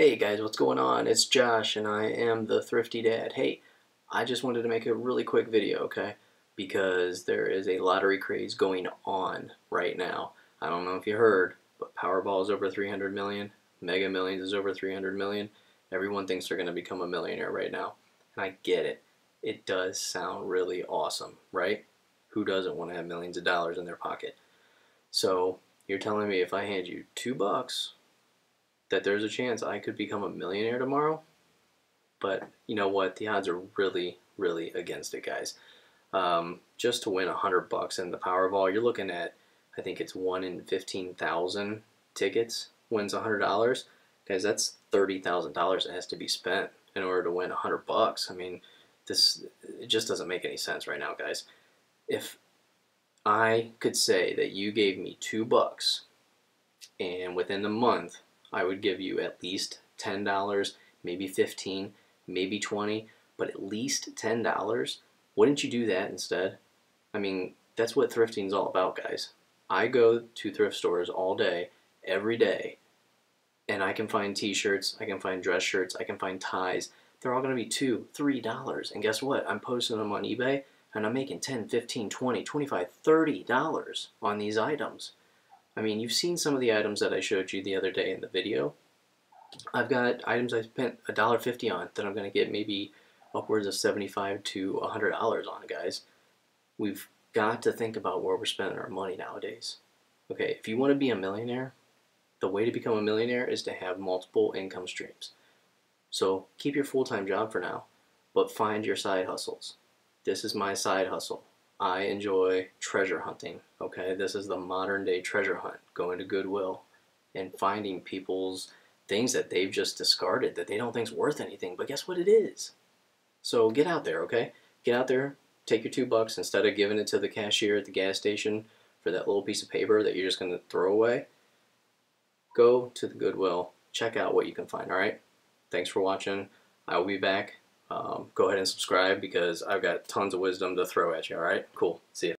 Hey guys, what's going on? It's Josh and I am the Thrifty Dad. Hey, I just wanted to make a really quick video, okay? Because there is a lottery craze going on right now. I don't know if you heard, but Powerball is over 300 million. Mega Millions is over 300 million. Everyone thinks they're going to become a millionaire right now. And I get it. It does sound really awesome, right? Who doesn't want to have millions of dollars in their pocket? So you're telling me if I hand you $2 that there's a chance I could become a millionaire tomorrow? But you know what? The odds are really, really against it, guys. Just to win $100 in the Powerball, you're looking at, I think it's 1 in 15,000 tickets wins $100. Guys, that's $30,000 that has to be spent in order to win $100. I mean, it just doesn't make any sense right now, guys. If I could say that you gave me $2 and within the month, I would give you at least $10, maybe $15, maybe $20, but at least $10. Wouldn't you do that instead? I mean, that's what thrifting is all about, guys. I go to thrift stores all day, every day, and I can find t-shirts, I can find dress shirts, I can find ties. They're all going to be $2, $3, and guess what? I'm posting them on eBay, and I'm making $10, $15, $20, $25, $30 on these items. I mean, you've seen some of the items that I showed you the other day in the video. I've got items I spent $1.50 on that I'm going to get maybe upwards of $75 to $100 on, guys. We've got to think about where we're spending our money nowadays. Okay, if you want to be a millionaire, the way to become a millionaire is to have multiple income streams. So keep your full-time job for now, but find your side hustles. This is my side hustle. I enjoy treasure hunting, okay? This is the modern day treasure hunt, going to Goodwill and finding people's things that they've just discarded that they don't think's worth anything, but guess what it is? So get out there, okay? Get out there, take your $2 instead of giving it to the cashier at the gas station for that little piece of paper that you're just gonna throw away. Go to the Goodwill, check out what you can find, all right? Thanks for watching. I will be back. Go ahead and subscribe because I've got tons of wisdom to throw at you, all right? Cool. See ya.